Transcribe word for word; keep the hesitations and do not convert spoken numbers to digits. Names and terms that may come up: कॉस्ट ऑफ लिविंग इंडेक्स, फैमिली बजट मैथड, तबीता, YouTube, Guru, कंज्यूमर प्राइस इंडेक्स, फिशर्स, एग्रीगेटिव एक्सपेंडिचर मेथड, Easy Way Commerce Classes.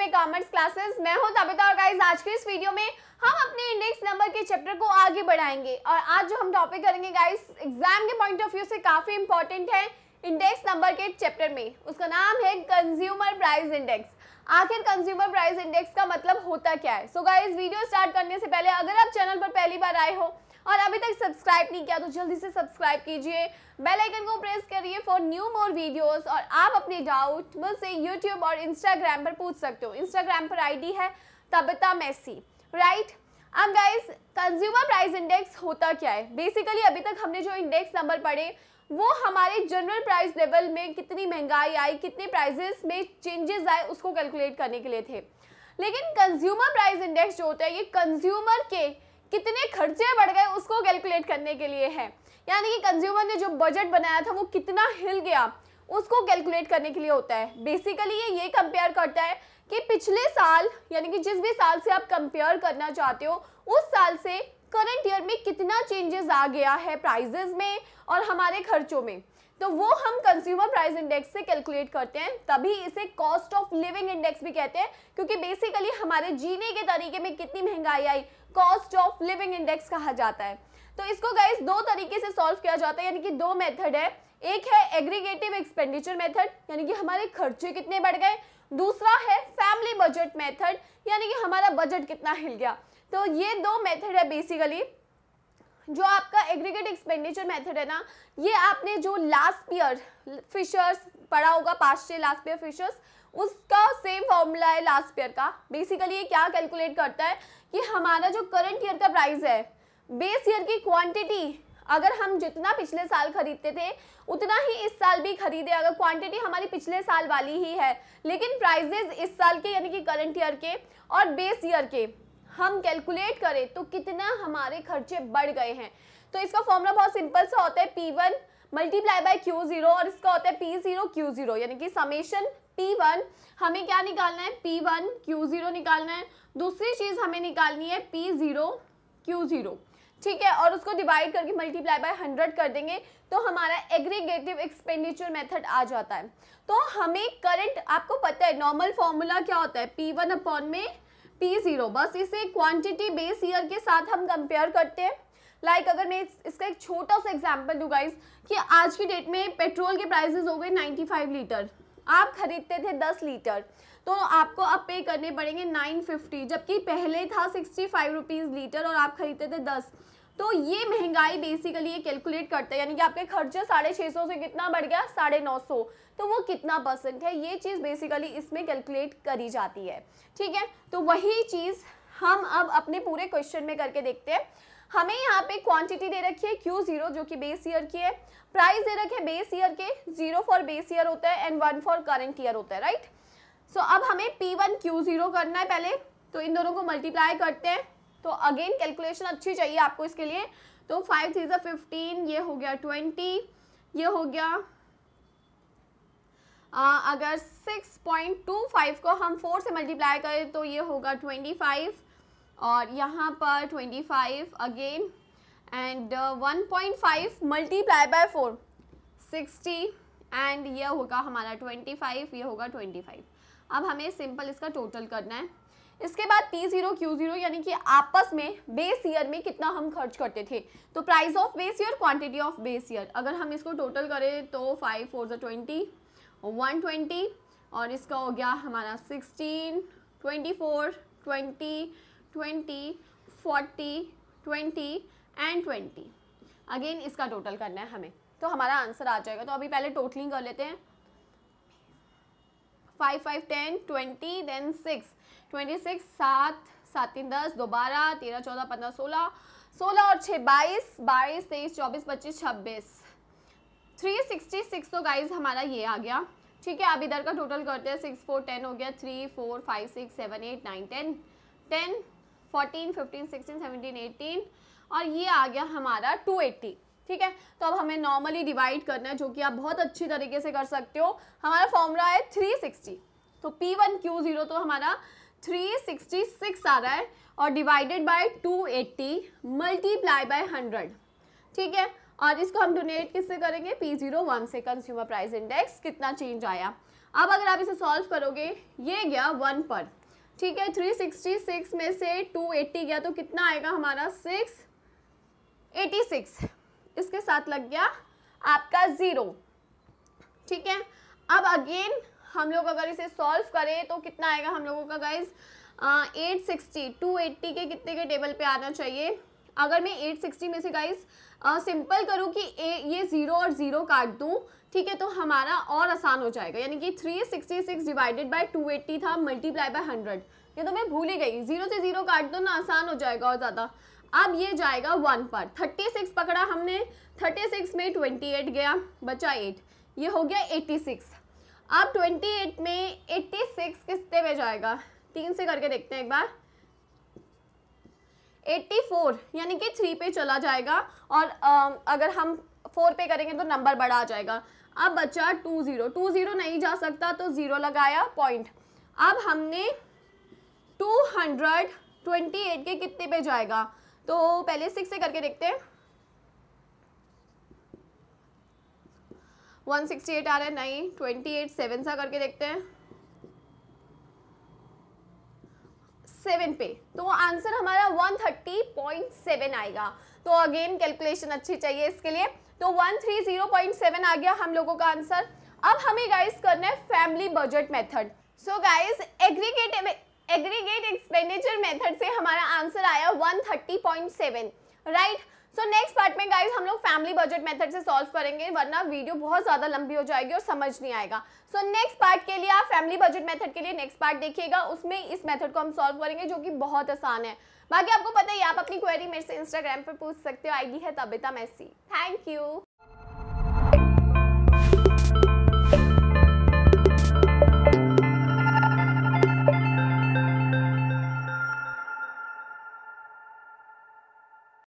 पे commerce classes, मैं हूं तबीता और गाइस आज के इस वीडियो में हम अपने इंडेक्स नंबर के चैप्टर को आगे बढ़ाएंगे और आज जो हम टॉपिक करेंगे गाइस एग्जाम के पॉइंट ऑफ व्यू से काफी इंपॉर्टेंट है इंडेक्स नंबर के चैप्टर में, उसका नाम है कंज्यूमर प्राइस इंडेक्स। आखिर कंज्यूमर प्राइस इंडेक्स का मतलब होता क्या है? सो गाइस वीडियो स्टार्ट करने से पहले अगर आप चैनल पर पहली बार आए हो और अभी तक सब्सक्राइब नहीं किया तो जल्दी से सब्सक्राइब कीजिए, बेल आइकन को प्रेस करिए फॉर न्यू मोर वीडियोस। और आप अपने डाउट मुझसे यूट्यूब और इंस्टाग्राम पर पूछ सकते हो। इंस्टाग्राम पर आईडी है तबीता मैसी, राइट। अब गाइस कंज्यूमर प्राइस इंडेक्स होता क्या है? बेसिकली अभी तक हमने जो इंडेक्स नंबर पढ़े वो हमारे जनरल प्राइस लेवल में कितनी महंगाई आई, कितने प्राइजेस में चेंजेस आए, उसको कैलकुलेट करने के लिए थे। लेकिन कंज्यूमर प्राइस इंडेक्स जो होता है ये कंज्यूमर के कितने खर्चे बढ़ गए उसको कैलकुलेट करने के लिए है, यानी कि कंज्यूमर ने जो बजट बनाया था वो कितना हिल गया उसको कैलकुलेट करने के लिए होता है। बेसिकली ये ये कंपेयर करता है कि पिछले साल, यानी कि जिस भी साल से आप कंपेयर करना चाहते हो उस साल से करंट ईयर में कितना चेंजेस आ गया है प्राइजेस में और हमारे खर्चों में, तो वो हम कंज्यूमर प्राइस इंडेक्स से कैलकुलेट करते हैं। तभी इसे कॉस्ट ऑफ लिविंग इंडेक्स भी कहते हैं, क्योंकि बेसिकली हमारे जीने के तरीके में कितनी महंगाई आई कॉस्ट ऑफ लिविंग इंडेक्स कहा जाता है। तो इसको गाइस दो तरीके से सॉल्व किया जाता है, यानी कि दो मेथड है। एक है एग्रीगेटिव एक्सपेंडिचर मेथड, यानी कि हमारे खर्चे कितने बढ़ गए। दूसरा है फैमिली बजट मैथड, यानी कि हमारा बजट कितना हिल गया। तो ये दो मेथड है बेसिकली। जो आपका एग्रीगेट एक्सपेंडिचर मेथड है ना, ये आपने जो लास्ट ईयर फिशर्स पढ़ा होगा, पास्ट छः लास्ट ईयर फिशर्स, उसका सेम फॉर्मूला है लास्ट ईयर का। बेसिकली ये क्या कैलकुलेट करता है कि हमारा जो करंट ईयर का प्राइस है, बेस ईयर की क्वांटिटी अगर हम जितना पिछले साल खरीदते थे उतना ही इस साल भी खरीदे, अगर क्वांटिटी हमारी पिछले साल वाली ही है लेकिन प्राइजेज इस साल के यानी कि करंट ईयर के और बेस ईयर के हम कैलकुलेट करें तो कितना हमारे खर्चे बढ़ गए हैं। तो इसका फॉर्मूला बहुत सिंपल सा होता है, P one multiply by Q zero और इसका होता है पी जीरो क्यू जीरो, यानी कि समेशन पी वन हमें क्या निकालना है, पी वन क्यू जीरो निकालना है। दूसरी चीज हमें निकालनी है पी जीरो क्यू जीरो, ठीक है, और उसको डिवाइड करके मल्टीप्लाई बाय हंड्रेड कर देंगे तो हमारा एग्रीगेटिव एक्सपेंडिचर मेथड आ जाता है। तो हमें करंट, आपको पता है नॉर्मल फॉर्मूला क्या होता है, पी वन अपॉन में पी जीरो, बस इसे क्वांटिटी बेस ईयर के साथ हम कंपेयर करते हैं। लाइक like, अगर मैं इसका एक छोटा सा एग्जांपल दूं गाइस कि आज की डेट में पेट्रोल के प्राइसेस हो गए पचानवे लीटर, आप खरीदते थे दस लीटर तो आपको अब पे करने पड़ेंगे नौ सौ पचास, जबकि पहले था पैंसठ रुपीज़ लीटर और आप खरीदते थे दस। तो ये महंगाई बेसिकली ये कैलकुलेट करता है, यानी कि आपके खर्चा साढ़े छः सौ से कितना बढ़ गया, साढ़े नौ सौ, तो वो कितना परसेंट है, ये चीज़ बेसिकली इसमें कैलकुलेट करी जाती है, ठीक है। तो वही चीज़ हम अब अपने पूरे क्वेश्चन में करके देखते हैं। हमें यहाँ पे क्वांटिटी दे रखी है क्यू जीरो जो कि बेस ईयर की है, प्राइस दे रखे बेस ईयर के, जीरो फॉर बेस ईयर होता है and one for current year होता है, राइट। सो अब हमें पी वन क्यू जीरो करना है पहले, तो इन दोनों को मल्टीप्लाई करते हैं। तो अगेन कैलकुलेशन अच्छी चाहिए आपको इसके लिए, तो फाइव थ्री सा फिफ्टीन, ये हो गया ट्वेंटी, ये हो गया आ, अगर सिक्स पॉइंट टू फाइव को हम फोर से मल्टीप्लाई करें तो ये होगा ट्वेंटी फाइव और यहाँ पर twenty five again and one point five multiply by four sixty and ये होगा हमारा ट्वेंटी फाइव, ये होगा ट्वेंटी फाइव। अब हमें सिंपल इसका टोटल करना है। इसके बाद पी जीरो क्यू जीरो, यानी कि आपस में बेस ईयर में कितना हम खर्च करते थे, तो price of base year quantity of base year, अगर हम इसको टोटल करें तो फाइव फोर ज़ा ट्वेंटी वन ट्वेंटी और इसका हो गया हमारा sixteen twenty four twenty twenty forty twenty and twenty, again इसका टोटल करना है हमें तो हमारा आंसर आ जाएगा। तो अभी पहले टोटलिंग कर लेते हैं, five five ten twenty then six twenty six सात सात तीन दस दो बारह तेरह चौदह पंद्रह सोलह सोलह और छः बाईस बाईस तेईस चौबीस पच्चीस छब्बीस थ्री सिक्सटी सिक्स तो गाइज हमारा ये आ गया, ठीक है। अब इधर का टोटल करते हैं, सिक्स फोर टेन हो गया, three four five six seven eight nine ten ten fourteen fifteen sixteen seventeen eighteen और ये आ गया हमारा टू एट्टी, ठीक है। तो अब हमें नॉर्मली डिवाइड करना है जो कि आप बहुत अच्छी तरीके से कर सकते हो। हमारा फॉर्मूला है थ्री सिक्सटी, तो पी वन क्यू जीरो तो हमारा थ्री सिक्सटी सिक्स आ रहा है और divided by two eighty multiply by hundred, ठीक है। और इसको हम डोनेट किससे करेंगे, पी जीरो वन से, कंज्यूमर प्राइस इंडेक्स कितना चेंज आया। अब अगर आप इसे सॉल्व करोगे, ये गया वन पर, ठीक है, थ्री सिक्सटी सिक्स में से टू एटी गया तो कितना आएगा हमारा सिक्स एटी सिक्स, इसके साथ लग गया आपका ज़ीरो, ठीक है। अब अगेन हम लोग अगर इसे सॉल्व करें तो कितना आएगा हम लोगों का guys eight sixty, two eighty के कितने के टेबल पे आना चाहिए। अगर मैं एट सिक्सटी में से गाइज सिंपल करूं कि ए, ये ज़ीरो और ज़ीरो काट दूं, ठीक है, तो हमारा और आसान हो जाएगा, यानी कि three sixty six divided by two eighty था मल्टीप्लाई बाय हंड्रेड, ये तो मैं भूल ही गई, ज़ीरो से ज़ीरो काट दो ना, आसान हो जाएगा और ज़्यादा। अब ये जाएगा वन पर, थर्टी सिक्स पकड़ा हमने, थर्टी सिक्स में ट्वेंटी एट गया, बचा एट, ये हो गया एटी सिक्स। अब ट्वेंटी एट में एटी सिक्स किसते पे जाएगा, तीन से करके देखते हैं एक बार, एटी फोर यानी कि थ्री पे चला जाएगा, और अगर हम फोर पे करेंगे तो नंबर बड़ा आ जाएगा। अब बचा टू ज़ीरो, टू ज़ीरो नहीं जा सकता तो ज़ीरो लगाया पॉइंट। अब हमने टू हंड्रेड ट्वेंटी एट के कितने पे जाएगा, तो पहले सिक्स से करके देखते हैं, वन सिक्सटी एट आ रहा है, नहीं, ट्वेंटी एट सेवन सा करके देखते हैं, सेवन पे, तो आंसर हमारा वन थर्टी पॉइंट सेवन आएगा। तो अगेन कैलकुलेशन अच्छी चाहिए इसके लिए, तो वन थर्टी पॉइंट सेवन आ गया हम लोगों का आंसर। अब हमें गाइस करना है family budget method. So guys aggregative aggregate expenditure method से हमारा आंसर आया one thirty point seven, right. So next part में गाइस हम लोग फैमिली बजट मेथड से सॉल्व करेंगे, वरना वीडियो बहुत ज़्यादा लंबी हो जाएगी और समझ नहीं आएगा। सो नेक्स्ट पार्ट के लिए आप फैमिली बजट मेथड के लिए नेक्स्ट पार्ट देखिएगा, उसमें इस मेथड को हम सॉल्व करेंगे जो कि बहुत आसान है। बाकी आपको पता ही, आप अपनी क्वेरी मेरे से इंस्टाग्राम पर पूछ सकते हो, आईडी है तबीता मैसी। Thank you.